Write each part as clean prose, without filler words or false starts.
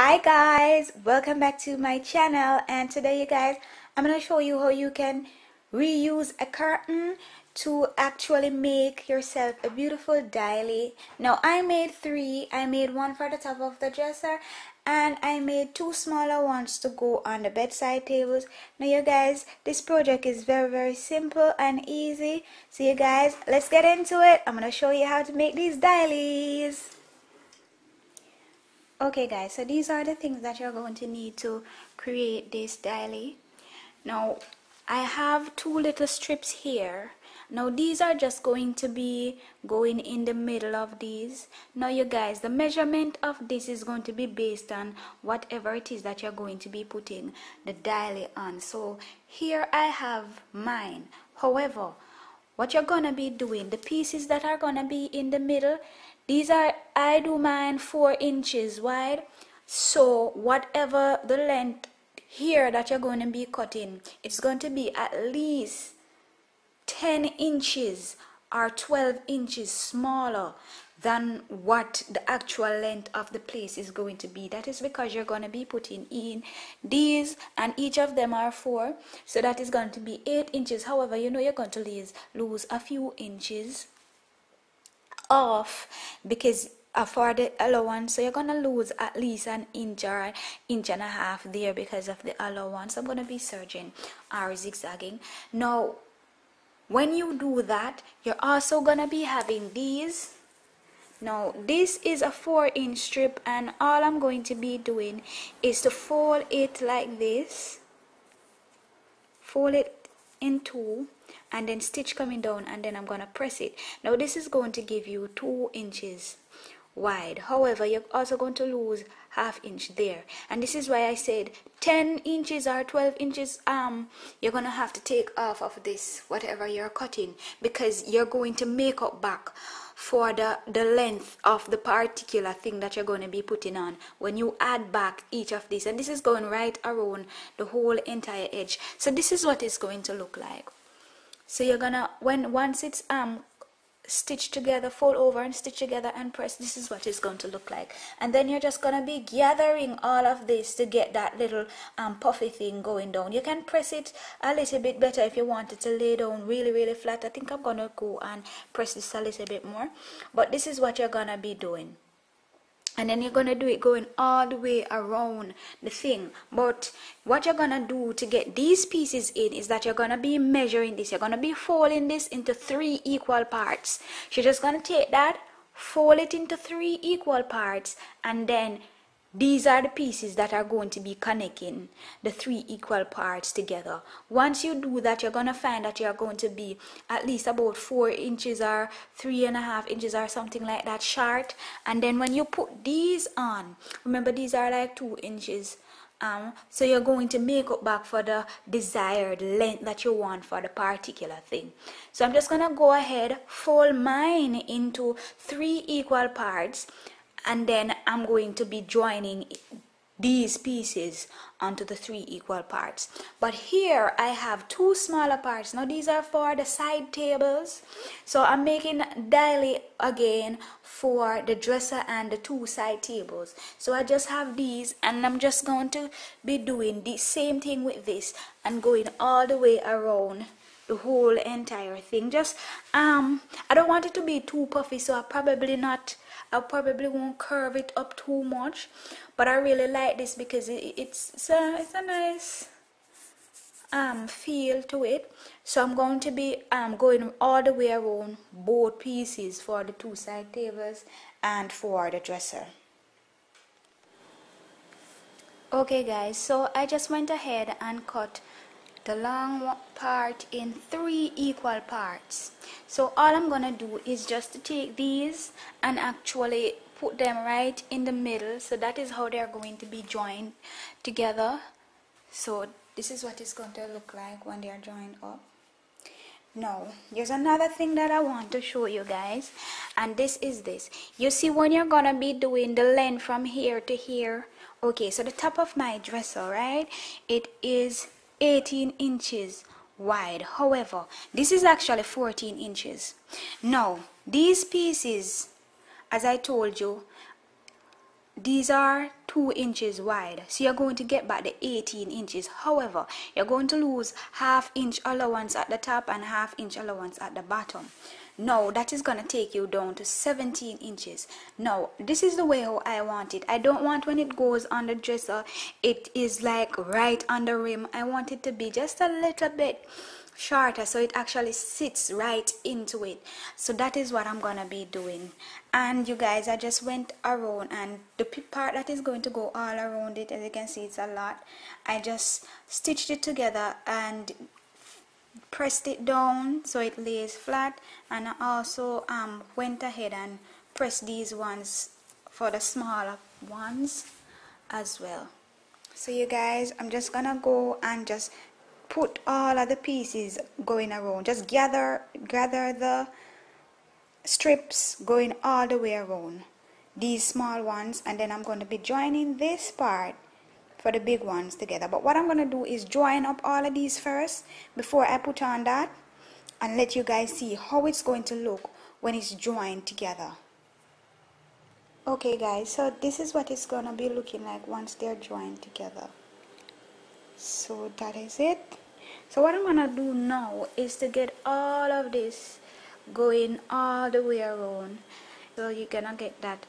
Hi guys, welcome back to my channel, and today you guys I'm gonna show you how you can reuse a curtain to actually make yourself a beautiful daily. Now I made three. I made one for the top of the dresser and I made two smaller ones to go on the bedside tables. Now you guys, this project is very, very simple and easy, so you guys, let's get into it. I'm gonna show you how to make these dailies. Okay guys, so these are the things that you're going to need to create this daily. Now I have two little strips here. Now these are just going to be going in the middle of these. Now you guys, the measurement of this is going to be based on whatever it is that you're going to be putting the daily on. So here I have mine. However, what you're gonna be doing, the pieces that are gonna be in the middle, these are, I do mine 4 inches wide, so whatever the length here that you're going to be cutting, it's going to be at least 10 inches or 12 inches smaller than what the actual length of the place is going to be. That is because you're going to be putting in these, and each of them are 4, so that is going to be 8 inches. However, you know you're going to lose a few inches off because for the allowance, so you're gonna lose at least an inch or an inch and a half there because of the allowance. I'm gonna be serging or zigzagging. Now when you do that, you're also gonna be having these. Now this is a 4-inch strip, and all I'm going to be doing is to fold it like this, fold it in two, and then stitch coming down, and then I'm gonna press it. Now this is going to give you 2 inches wide. However, you're also going to lose half inch there, and this is why I said 10 inches or 12 inches you're gonna have to take off of this, whatever you're cutting, because you're going to make up back for the length of the particular thing that you're going to be putting on when you add back each of these. And this is going right around the whole entire edge, so this is what it's going to look like. So you're gonna, when once it's stitched together, fold over and stitch together and press, this is what it's going to look like. And then you're just gonna be gathering all of this to get that little puffy thing going down. You can press it a little bit better if you want it to lay down really, really flat. I think I'm gonna go and press this a little bit more, but this is what you're gonna be doing. And then you're gonna do it going all the way around the thing. But what you're gonna do to get these pieces in is that you're gonna be measuring this. You're gonna be folding this into 3 equal parts. You're just gonna take that, fold it into 3 equal parts, and then these are the pieces that are going to be connecting the 3 equal parts together. Once you do that, you're going to find that you're going to be at least about 4 inches or 3.5 inches or something like that short. And then when you put these on, remember these are like 2 inches. So you're going to make up back for the desired length that you want for the particular thing. So I'm just going to go ahead, fold mine into 3 equal parts, and then I'm going to be joining these pieces onto the 3 equal parts. But here I have 2 smaller parts. Now these are for the side tables, so I'm making daily again for the dresser and the 2 side tables. So I just have these, and I'm just going to be doing the same thing with this and going all the way around the whole entire thing. Just I don't want it to be too puffy, so I probably won't curve it up too much, but I really like this because it's a nice feel to it. So I'm going to be going all the way around both pieces for the 2 side tables and for the dresser. Okay guys, so I just went ahead and cut the long part in 3 equal parts. So all I'm gonna do is just to take these and actually put them right in the middle, so that is how they're going to be joined together. So this is what it's going to look like when they are joined up. Now there's another thing that I want to show you guys, and this is this. You see, when you're gonna be doing the length from here to here, okay, so the top of my dresser, right, it is 18 inches wide. However, this is actually 14 inches. Now these pieces, as I told you, These are 2 inches wide, so you're going to get back the 18 inches. However, you're going to lose half inch allowance at the top and half inch allowance at the bottom. Now that is going to take you down to 17 inches. Now this is the way how I want it. I don't want when it goes on the dresser, it is like right on the rim. I want it to be just a little bit shorter, so it actually sits right into it. So that is what I'm gonna be doing. And you guys, I just went around, and the part that is going to go all around it, as you can see, it's a lot. I just stitched it together and pressed it down so it lays flat, and I also went ahead and pressed these ones for the smaller ones as well. So you guys, I'm just gonna go and just put all of the pieces going around, just gather the strips going all the way around, these small ones, and then I'm going to be joining this part for the big ones together. But what I'm going to do is join up all of these first before I put on that, and let you guys see how it's going to look when it's joined together. Okay guys, so this is what it's going to be looking like once they're joined together. So that is it. So what I'm gonna do now is to get all of this going all the way around, so you're gonna get that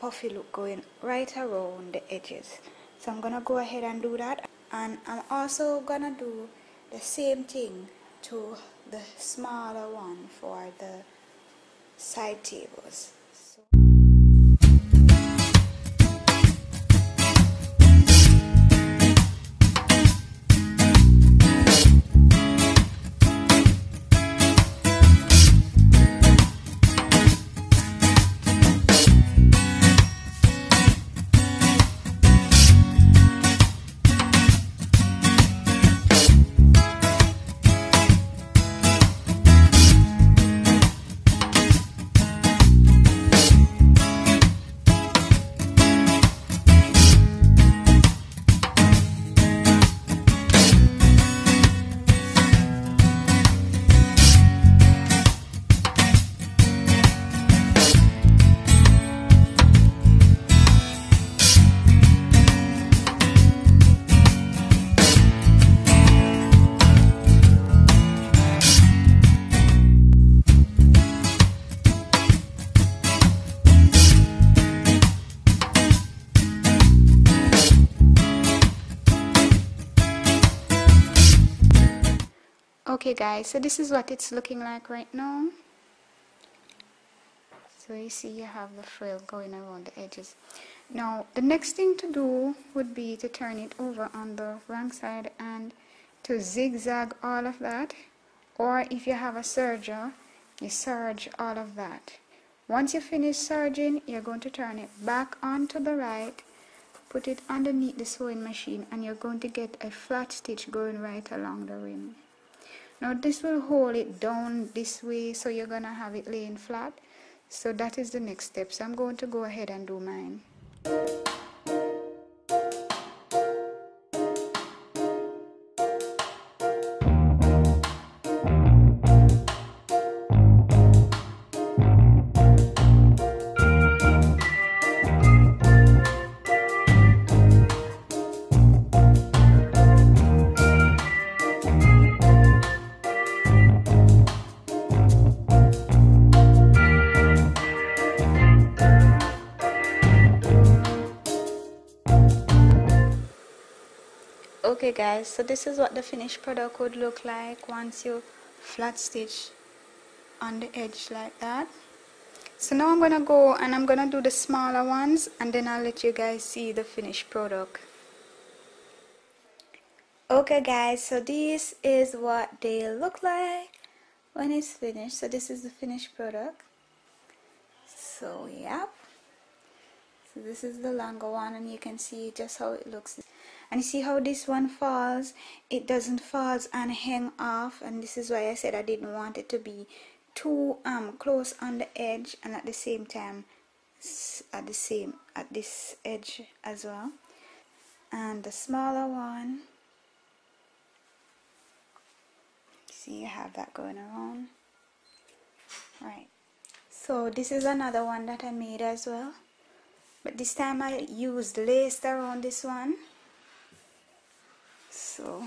puffy look going right around the edges. So I'm gonna go ahead and do that, and I'm also gonna do the same thing to the smaller one for the side tables. Okay guys, so this is what it's looking like right now. So you see you have the frill going around the edges. Now the next thing to do would be to turn it over on the wrong side and to zigzag all of that, or if you have a serger, you serge all of that. Once you finish serging, you're going to turn it back onto the right, put it underneath the sewing machine, and you're going to get a flat stitch going right along the rim. Now this will hold it down this way, so you're gonna have it laying flat. So that is the next step. So I'm going to go ahead and do mine. Okay guys, so this is what the finished product would look like once you flat stitch on the edge like that. So now I'm gonna go and I'm gonna do the smaller ones, and then I'll let you guys see the finished product. Okay guys, so this is what they look like when it's finished. So this is the finished product. So yeah, so this is the longer one, and you can see just how it looks. And you see how this one falls, it doesn't fall and hang off, and this is why I said I didn't want it to be too close on the edge, and at the same time at this edge as well. And the smaller one, see, you have that going around right. So this is another one that I made as well. but this time I used lace around this one. So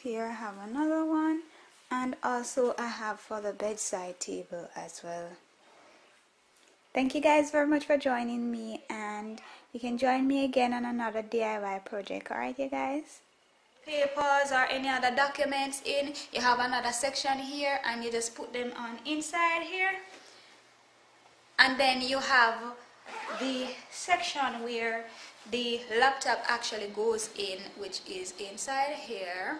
here I have another one, and also I have for the bedside table as well. Thank you guys very much for joining me, and you can join me again on another DIY project. Alright you guys? Papers or any other documents in, you have another section here and you just put them on inside here, and then you have the section where the laptop actually goes in, which is inside here.